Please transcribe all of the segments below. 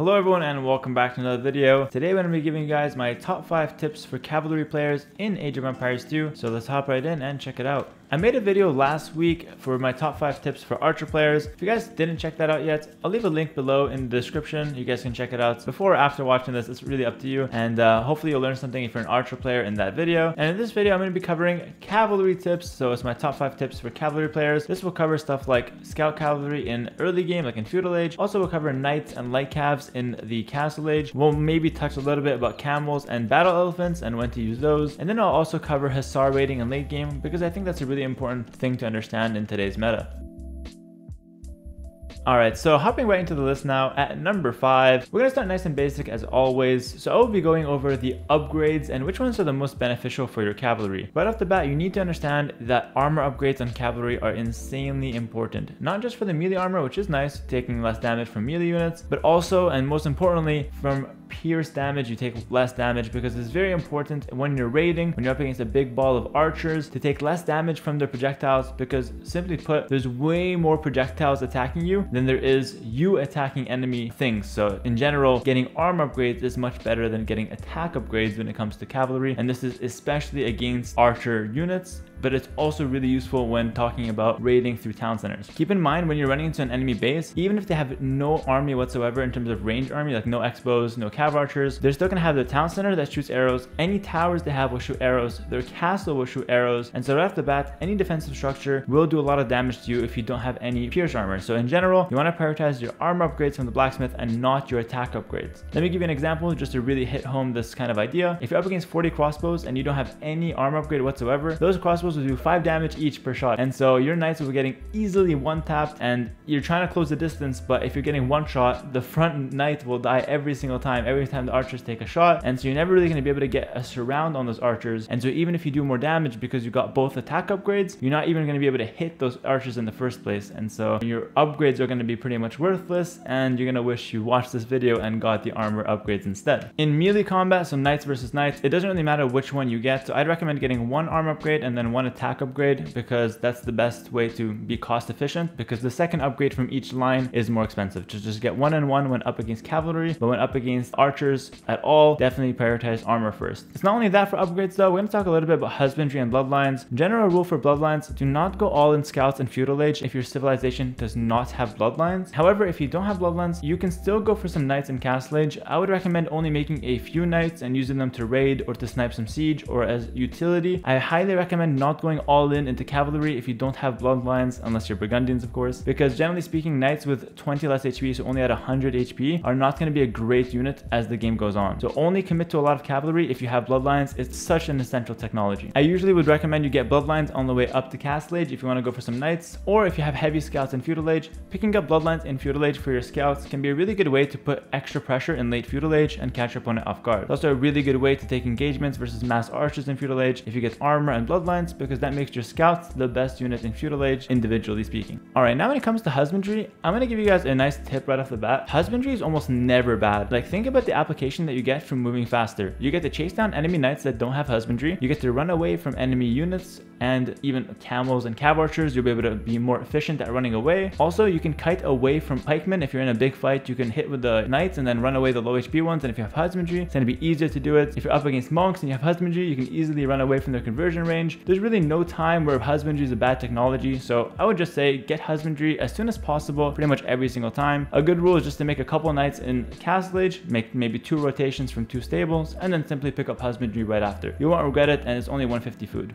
Hello everyone and welcome back to another video. Today I'm going to be giving you guys my top 5 tips for cavalry players in Age of Empires 2, so let's hop right in and check it out. I made a video last week for my top 5 tips for archer players. If you guys didn't check that out yet, I'll leave a link below in the description. You guys can check it out before or after watching this. It's really up to you, and hopefully you'll learn something if you're an archer player in that video. And in this video I'm going to be covering cavalry tips, so it's my top 5 tips for cavalry players. This will cover stuff like scout cavalry in early game, like in feudal age. Also we'll cover knights and light calves in the castle age. We'll maybe touch a little bit about camels and battle elephants and when to use those. And then I'll also cover hussar raiding in late game, because I think that's a really important thing to understand in today's meta. Alright, so hopping right into the list now. At number 5, we're going to start nice and basic as always. So I will be going over the upgrades and which ones are the most beneficial for your cavalry. Right off the bat, you need to understand that armor upgrades on cavalry are insanely important. Not just for the melee armor, which is nice, taking less damage from melee units, but also, and most importantly, from pierce damage. You take less damage because it's very important when you're raiding, when you're up against a big ball of archers, to take less damage from their projectiles, because simply put, there's way more projectiles attacking you than there is you attacking enemy things. So in general, getting armor upgrades is much better than getting attack upgrades when it comes to cavalry, and this is especially against archer units, but it's also really useful when talking about raiding through town centers. Keep in mind, when you're running into an enemy base, even if they have no army whatsoever in terms of range army, like no expos, no cav archers, they're still gonna have their town center that shoots arrows. Any towers they have will shoot arrows. Their castle will shoot arrows. And so right off the bat, any defensive structure will do a lot of damage to you if you don't have any pierce armor. So in general, you wanna prioritize your armor upgrades from the blacksmith and not your attack upgrades. Let me give you an example just to really hit home this kind of idea. If you're up against 40 crossbows and you don't have any armor upgrade whatsoever, those crossbows will do 5 damage each per shot, and so your knights will be getting easily one tapped, and you're trying to close the distance, but if you're getting one shot, the front knight will die every time the archers take a shot, and so you're never really going to be able to get a surround on those archers. And so even if you do more damage because you got both attack upgrades, you're not even going to be able to hit those archers in the first place, and so your upgrades are going to be pretty much worthless, and you're going to wish you watched this video and got the armor upgrades instead. In melee combat, so knights versus knights, it doesn't really matter which one you get, so I'd recommend getting one armor upgrade and then one attack upgrade, because that's the best way to be cost efficient, because the second upgrade from each line is more expensive. Just get one and one when up against cavalry, but when up against archers at all, definitely prioritize armor first. It's not only that for upgrades though, we're going to talk a little bit about husbandry and bloodlines. General rule for bloodlines, do not go all in scouts and feudal age if your civilization does not have bloodlines. However, if you don't have bloodlines, you can still go for some knights in castle age. I would recommend only making a few knights and using them to raid or to snipe some siege or as utility. I highly recommend not going all in into cavalry if you don't have bloodlines, unless you're Burgundians of course, because generally speaking, knights with 20 less HP, so only at 100 HP, are not going to be a great unit as the game goes on. So only commit to a lot of cavalry if you have bloodlines. It's such an essential technology. I usually would recommend you get bloodlines on the way up to castle age if you want to go for some knights, or if you have heavy scouts in feudal age, picking up bloodlines in feudal age for your scouts can be a really good way to put extra pressure in late feudal age and catch your opponent off guard. It's also a really good way to take engagements versus mass archers in feudal age if you get armor and bloodlines, because that makes your scouts the best unit in feudal age, individually speaking. All right, now when it comes to husbandry, I'm going to give you guys a nice tip right off the bat. Husbandry is almost never bad. Like, think about the application that you get from moving faster. You get to chase down enemy knights that don't have husbandry. You get to run away from enemy units and even camels and cav archers. You'll be able to be more efficient at running away. Also, you can kite away from pikemen. If you're in a big fight, you can hit with the knights and then run away the low HP ones. And if you have husbandry, it's going to be easier to do it. If you're up against monks and you have husbandry, you can easily run away from their conversion range. There's really no time where husbandry is a bad technology, so I would just say get husbandry as soon as possible, pretty much every single time. A good rule is just to make a couple knights in castle age, make maybe 2 rotations from 2 stables, and then simply pick up husbandry right after. You won't regret it, and it's only 150 food.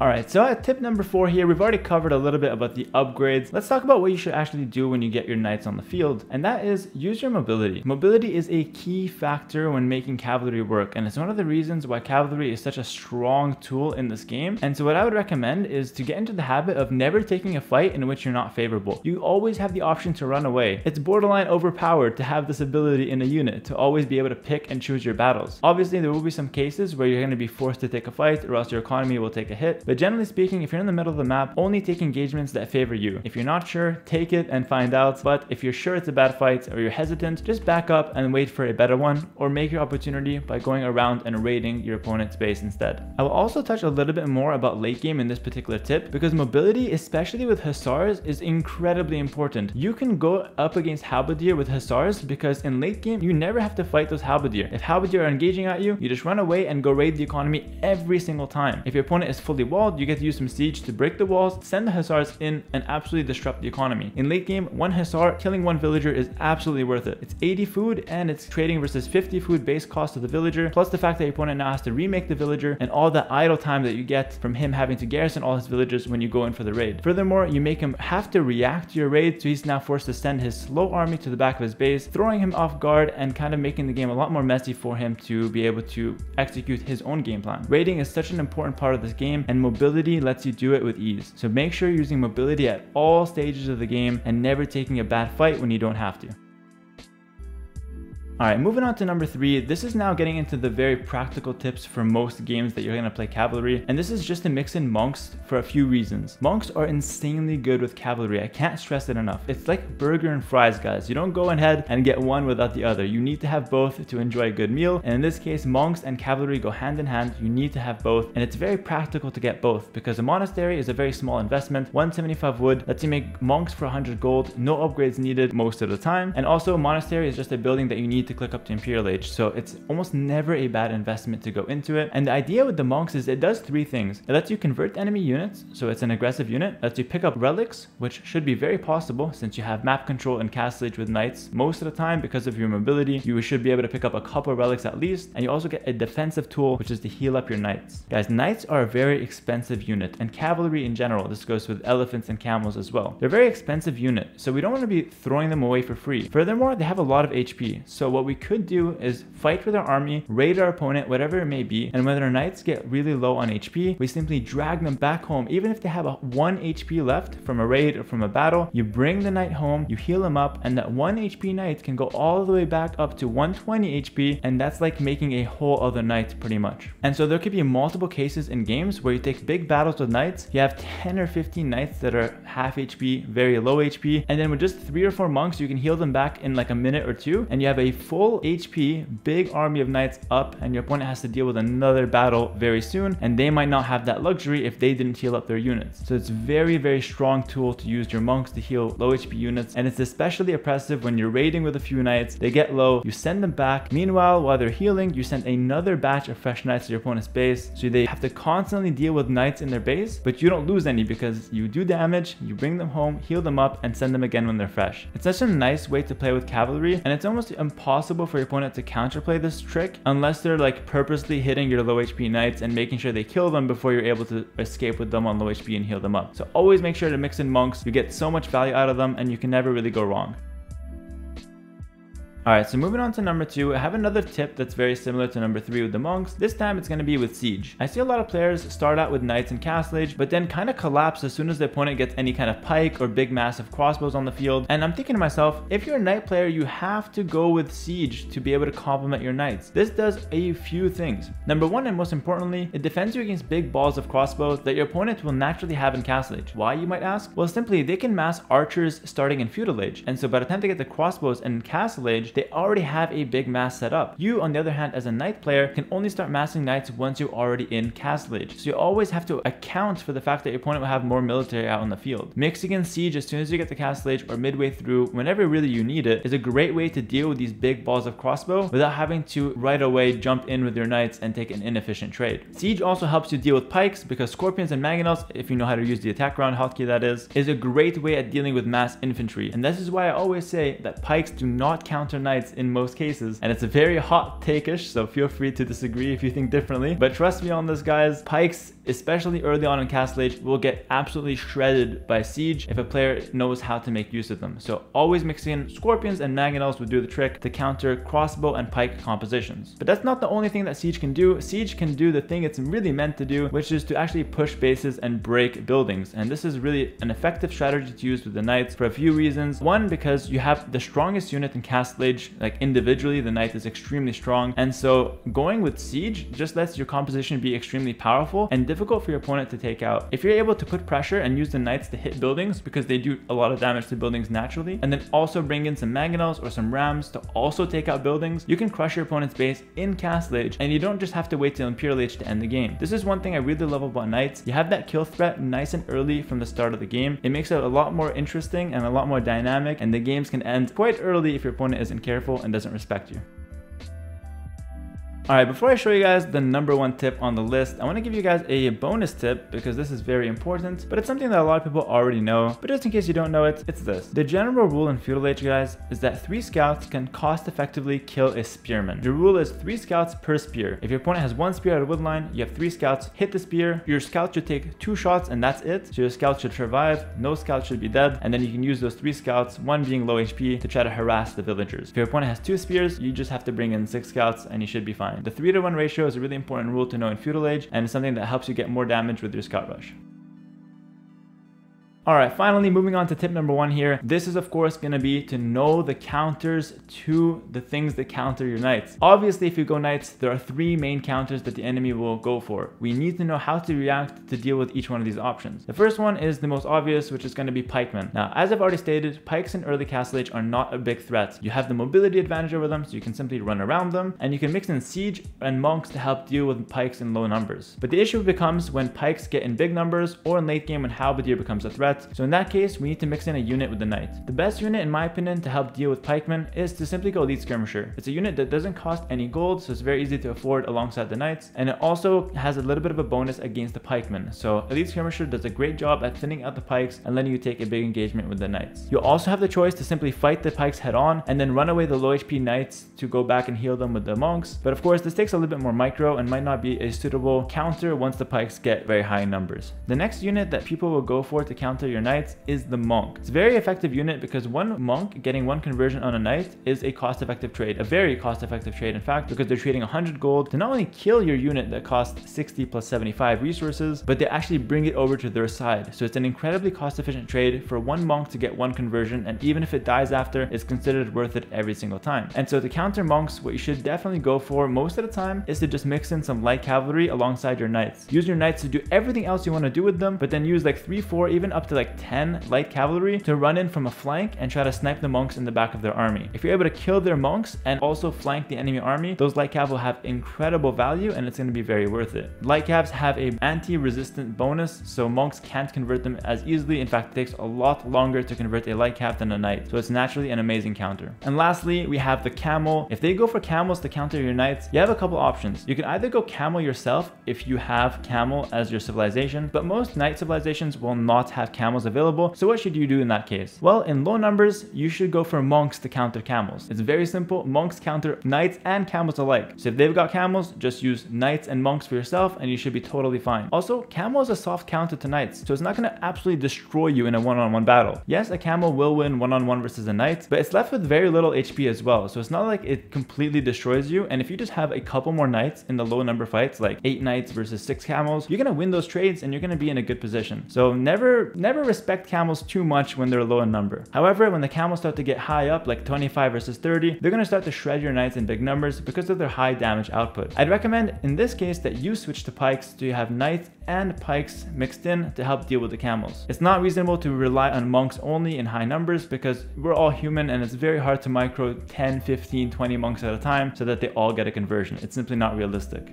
Alright, so at tip number 4 here, we've already covered a little bit about the upgrades. Let's talk about what you should actually do when you get your knights on the field, and that is use your mobility. Mobility is a key factor when making cavalry work, and it's one of the reasons why cavalry is such a strong tool in this game. And so what I would recommend is to get into the habit of never taking a fight in which you're not favorable. You always have the option to run away. It's borderline overpowered to have this ability in a unit, to always be able to pick and choose your battles. Obviously, there will be some cases where you're going to be forced to take a fight, or else your economy will take a hit. But generally speaking, if you're in the middle of the map, only take engagements that favor you. If you're not sure, take it and find out. But if you're sure it's a bad fight or you're hesitant, just back up and wait for a better one, or make your opportunity by going around and raiding your opponent's base instead. I will also touch a little bit more about late game in this particular tip, because mobility, especially with Hussars, is incredibly important. You can go up against Halberdier with Hussars because in late game, you never have to fight those Halberdier. If Halberdier are engaging at you, you just run away and go raid the economy every single time. If your opponent is fully walled, you get to use some siege to break the walls, send the Hussars in, and absolutely disrupt the economy. In late game, one Hussar killing one villager is absolutely worth it. It's 80 food and it's trading versus 50 food base cost of the villager, plus the fact that your opponent now has to remake the villager and all the idle time that you get from him having to garrison all his villagers when you go in for the raid. Furthermore, you make him have to react to your raid, so he's now forced to send his slow army to the back of his base, throwing him off guard and kind of making the game a lot more messy for him to be able to execute his own game plan. Raiding is such an important part of this game, and mobility lets you do it with ease. So make sure you're using mobility at all stages of the game and never taking a bad fight when you don't have to. Alright, moving on to number 3, this is now getting into the very practical tips for most games that you're going to play cavalry, and this is just to mix in monks for a few reasons. Monks are insanely good with cavalry, I can't stress it enough. It's like burger and fries, guys. You don't go ahead and get one without the other. You need to have both to enjoy a good meal, and in this case, monks and cavalry go hand in hand. You need to have both, and it's very practical to get both, because a monastery is a very small investment. 175 wood lets you make monks for 100 gold, no upgrades needed most of the time, and also a monastery is just a building that you need to click up to Imperial Age, so it's almost never a bad investment to go into it. And the idea with the monks is it does three things. It lets you convert enemy units, so it's an aggressive unit. It lets you pick up relics, which should be very possible since you have map control and castlage with knights most of the time. Because of your mobility, you should be able to pick up a couple relics at least, and you also get a defensive tool, which is to heal up your knights. Guys, knights are a very expensive unit, and cavalry in general. This goes with elephants and camels as well. They're a very expensive unit, so we don't want to be throwing them away for free. Furthermore, they have a lot of HP, so what we could do is fight with our army, raid our opponent, whatever it may be, and when our knights get really low on HP, we simply drag them back home. Even if they have a 1 HP left from a raid or from a battle, you bring the knight home, you heal him up, and that 1 HP knight can go all the way back up to 120 HP, and that's like making a whole other knight pretty much. And so there could be multiple cases in games where you take big battles with knights, you have 10 or 15 knights that are half HP, very low HP, and then with just 3 or 4 monks, you can heal them back in like a minute or two, and you have a full HP, big army of knights up, and your opponent has to deal with another battle very soon, and they might not have that luxury if they didn't heal up their units. So it's very, very strong tool to use your monks to heal low HP units, and it's especially oppressive when you're raiding with a few knights, they get low, you send them back. Meanwhile, while they're healing, you send another batch of fresh knights to your opponent's base, so they have to constantly deal with knights in their base, but you don't lose any because you do damage, you bring them home, heal them up, and send them again when they're fresh. It's such a nice way to play with cavalry, and it's almost impossible for your opponent to counterplay this trick unless they're like purposely hitting your low HP knights and making sure they kill them before you're able to escape with them on low HP and heal them up. So always make sure to mix in monks. You get so much value out of them and you can never really go wrong. Alright, so moving on to number 2, I have another tip that's very similar to number 3 with the monks. This time it's going to be with siege. I see a lot of players start out with knights and castlage, but then kind of collapse as soon as the opponent gets any kind of pike or big massive crossbows on the field. And I'm thinking to myself, if you're a knight player, you have to go with siege to be able to complement your knights. This does a few things. Number 1, and most importantly, it defends you against big balls of crossbows that your opponent will naturally have in castlage. Why, you might ask? Well, simply they can mass archers starting in feudal age, and so by the time they get the crossbows in castle age, they already have a big mass set up. You, on the other hand, as a knight player, can only start massing knights once you're already in castle age. So you always have to account for the fact that your opponent will have more military out on the field. Mixing in siege as soon as you get to castle age or midway through, whenever really you need it, is a great way to deal with these big balls of crossbow without having to right away jump in with your knights and take an inefficient trade. Siege also helps you deal with pikes, because scorpions and mangonels, if you know how to use the attack round hotkey that is a great way at dealing with mass infantry. And this is why I always say that pikes do not counter knights in most cases, and it's a very hot take-ish, so feel free to disagree if you think differently, but trust me on this, guys. Pikes, especially early on in castle age, will get absolutely shredded by siege if a player knows how to make use of them. So always mixing in scorpions and mangonels would do the trick to counter crossbow and pike compositions. But that's not the only thing that siege can do. Siege can do the thing it's really meant to do, which is to actually push bases and break buildings, and this is really an effective strategy to use with the knights for a few reasons. One, because you have the strongest unit in castle age village, like individually, the knight is extremely strong. And so going with siege just lets your composition be extremely powerful and difficult for your opponent to take out. If you're able to put pressure and use the knights to hit buildings, because they do a lot of damage to buildings naturally, and then also bring in some mangonels or some rams to also take out buildings, you can crush your opponent's base in castle age, and you don't just have to wait till imperial age to end the game. This is one thing I really love about knights. You have that kill threat nice and early from the start of the game. It makes it a lot more interesting and a lot more dynamic, and the games can end quite early if your opponent isn't careful and doesn't respect you. All right, before I show you guys the #1 tip on the list, I want to give you guys a bonus tip because this is very important, but it's something that a lot of people already know. But just in case you don't know it, it's this. The general rule in Feudal Age, guys, is that 3 scouts can cost effectively kill a spearman. The rule is 3 scouts per spear. If your opponent has 1 spear at a wood line, you have 3 scouts hit the spear. Your scout should take 2 shots and that's it. So your scout should survive, no scout should be dead, and then you can use those 3 scouts, one being low HP, to try to harass the villagers. If your opponent has 2 spears, you just have to bring in 6 scouts and you should be fine. The 3-to-1 ratio is a really important rule to know in Feudal Age, and it's something that helps you get more damage with your scout rush. All right, finally, moving on to tip #1 here. This is, of course, going to be to know the counters to the things that counter your knights. Obviously, if you go knights, there are 3 main counters that the enemy will go for. We need to know how to react to deal with each one of these options. The first one is the most obvious, which is going to be pikemen. Now, as I've already stated, pikes in early castle age are not a big threat. You have the mobility advantage over them, so you can simply run around them, and you can mix in siege and monks to help deal with pikes in low numbers. But the issue becomes when pikes get in big numbers, or in late game when halberdier becomes a threat. So in that case, we need to mix in a unit with the knight. The best unit, in my opinion, to help deal with pikemen is to simply go lead skirmisher. It's a unit that doesn't cost any gold, so it's very easy to afford alongside the knights, and it also has a little bit of a bonus against the pikemen. So a lead skirmisher does a great job at thinning out the pikes and letting you take a big engagement with the knights. You also have the choice to simply fight the pikes head on and then run away the low HP knights to go back and heal them with the monks. But of course, this takes a little bit more micro and might not be a suitable counter once the pikes get very high numbers. The next unit that people will go for to counter your knights is the monk. It's a very effective unit because 1 monk getting 1 conversion on a knight is a cost-effective trade, a very cost-effective trade in fact, because they're trading 100 gold to not only kill your unit that costs 60 plus 75 resources, but they actually bring it over to their side. So it's an incredibly cost-efficient trade for 1 monk to get 1 conversion, and even if it dies after, it's considered worth it every single time. And so to counter monks, what you should definitely go for most of the time is to just mix in some light cavalry alongside your knights. Use your knights to do everything else you want to do with them, but then use like 3, 4, even up to like 10 light cavalry to run in from a flank and try to snipe the monks in the back of their army. If you're able to kill their monks and also flank the enemy army, those light cav will have incredible value and it's going to be very worth it. Light cavs have a anti-resistant bonus, so monks can't convert them as easily. In fact, it takes a lot longer to convert a light cav than a knight, so it's naturally an amazing counter. And lastly, we have the camel. If they go for camels to counter your knights, you have a couple options. You can either go camel yourself if you have camel as your civilization, but most knight civilizations will not have camels available. So what should you do in that case? Well, in low numbers, you should go for monks to counter camels. It's very simple. Monks counter knights and camels alike. So if they've got camels, just use knights and monks for yourself and you should be totally fine. Also, camel is a soft counter to knights, so it's not going to absolutely destroy you in a one-on-one battle. Yes, a camel will win one-on-one versus a knight, but it's left with very little HP as well. So it's not like it completely destroys you. And if you just have a couple more knights in the low number fights, like 8 knights versus 6 camels, you're going to win those trades and you're going to be in a good position. So never respect camels too much when they're low in number. However, when the camels start to get high up, like 25 versus 30, they're going to start to shred your knights in big numbers because of their high damage output. I'd recommend in this case that you switch to pikes so you have knights and pikes mixed in to help deal with the camels. It's not reasonable to rely on monks only in high numbers because we're all human and it's very hard to micro 10, 15, 20 monks at a time so that they all get a conversion. It's simply not realistic.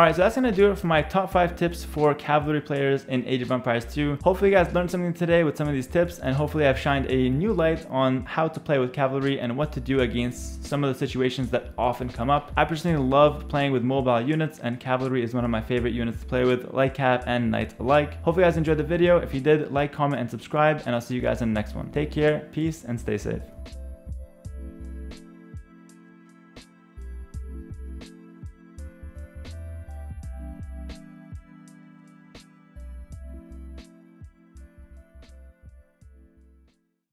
Alright, so that's going to do it for my top 5 tips for cavalry players in Age of Empires 2. Hopefully you guys learned something today with some of these tips, and hopefully I've shined a new light on how to play with cavalry and what to do against some of the situations that often come up. I personally love playing with mobile units, and cavalry is one of my favorite units to play with, light cav and knights alike. Hopefully you guys enjoyed the video. If you did, like, comment, and subscribe, and I'll see you guys in the next one. Take care, peace, and stay safe.